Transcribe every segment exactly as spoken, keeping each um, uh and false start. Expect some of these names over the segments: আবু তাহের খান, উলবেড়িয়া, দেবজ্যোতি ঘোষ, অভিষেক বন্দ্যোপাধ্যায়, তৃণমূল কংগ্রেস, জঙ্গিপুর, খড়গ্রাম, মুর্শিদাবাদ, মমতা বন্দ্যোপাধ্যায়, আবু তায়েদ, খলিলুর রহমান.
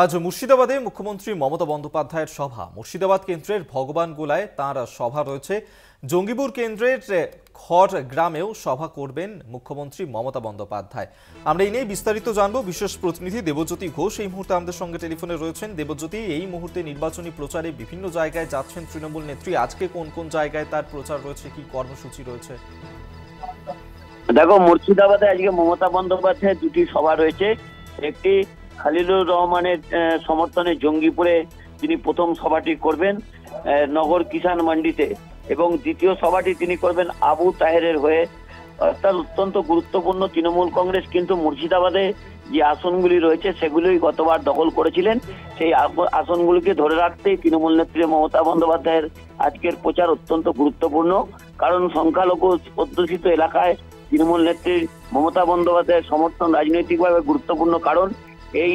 আজ মুর্শিদাবাদে মুখ্যমন্ত্রী মমতা বন্দ্যোপাধ্যায়ের সভা। মুর্শিদাবাদ কেন্দ্রের ভগবান গোলায় তাঁর সভা রয়েছে। জঙ্গিপুর কেন্দ্রের খড়গ্রামেও সভা করবেন মুখ্যমন্ত্রী মমতা বন্দ্যোপাধ্যায়। আমরা এই নিয়ে বিস্তারিত জানবো। বিশেষ প্রতিনিধি দেবজ্যোতি ঘোষ এই মুহূর্তে আমাদের সঙ্গে টেলিফোনে রয়েছেন। দেবজ্যোতি, এই মুহূর্তে নির্বাচনী প্রচারে বিভিন্ন জায়গায় যাচ্ছেন তৃণমূল নেত্রী, আজকে কোন কোন জায়গায় তার প্রচার রয়েছে, কি কর্মসূচি রয়েছে? দেখো, মুর্শিদাবাদে আজকে মমতা বন্দ্যোপাধ্যায়ের দুটি সভা রয়েছে। একটি খলিলুর রহমানের সমর্থনে জঙ্গিপুরে তিনি প্রথম সভাটি করবেন নগর কিষাণ মান্ডিতে, এবং দ্বিতীয় সভাটি তিনি করবেন আবু তাহেরের হয়ে। অর্থাৎ অত্যন্ত গুরুত্বপূর্ণ তৃণমূল কংগ্রেস কিন্তু মুর্শিদাবাদে যে আসনগুলি রয়েছে সেগুলোই গতবার দখল করেছিলেন, সেই আসনগুলিকে ধরে রাখতেই তৃণমূল নেত্রী মমতা বন্দ্যোপাধ্যায়ের আজকের প্রচার অত্যন্ত গুরুত্বপূর্ণ। কারণ সংখ্যালঘু অধ্যুষিত এলাকায় তৃণমূল নেত্রী মমতা বন্দ্যোপাধ্যায়ের সমর্থন রাজনৈতিকভাবে গুরুত্বপূর্ণ। কারণ এই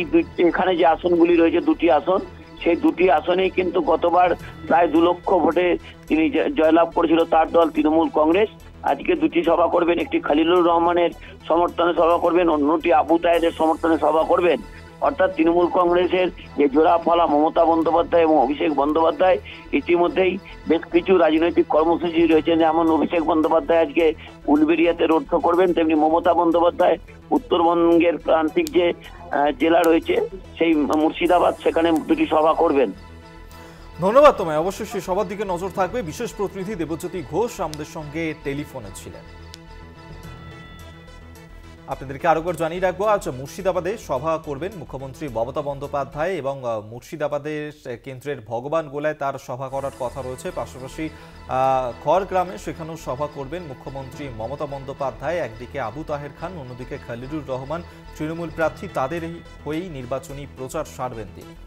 এখানে যে আসনগুলি রয়েছে, দুটি আসন, সেই দুটি আসনেই কিন্তু গতবার প্রায় দু লক্ষ ভোটে তিনি জয়লাভ করেছিল তার দল তৃণমূল কংগ্রেস। আজকে দুটি সভা করবেন, একটি খলিলুর রহমানের সমর্থনে সভা করবেন, অন্যটি আবু তায়েদের সমর্থনে সভা করবেন। অর্থাৎ তৃণমূল কংগ্রেসের যে জোড়া ফলা মমতা বন্দ্যোপাধ্যায় এবং অভিষেক বন্দ্যোপাধ্যায়, ইতিমধ্যেই বেশ কিছু রাজনৈতিক কর্মসূচি রয়েছে। যেমন অভিষেক বন্দ্যোপাধ্যায় আজকে উলবেড়িয়াতে রোড শো করবেন, তেমনি মমতা বন্দ্যোপাধ্যায় উত্তরবঙ্গের প্রান্তিক যে জেলা রয়েছে সেই মুর্শিদাবাদ, সেখানে দুটি সভা করবেন। ধন্যবাদ তোমায়। অবশ্যই সেই সবার দিকে নজর থাকবে। বিশেষ প্রতিনিধি দেবজ্যোতি ঘোষ আমাদের সঙ্গে টেলিফোনে ছিলেন। আপনাদেরকে আরও করে জানিয়ে রাখবো, আজ মুর্শিদাবাদে সভা করবেন মুখ্যমন্ত্রী মমতা বন্দ্যোপাধ্যায় এবং মুর্শিদাবাদের কেন্দ্রের ভগবান গোলায় তার সভা করার কথা রয়েছে। পাশাপাশি খড়গ্রামে সেখানেও সভা করবেন মুখ্যমন্ত্রী মমতা বন্দ্যোপাধ্যায়। একদিকে আবু তাহের খান, অন্যদিকে খলিলুর রহমান তৃণমূল প্রার্থী, তাদের হয়েই নির্বাচনী প্রচার সারবেন তিনি।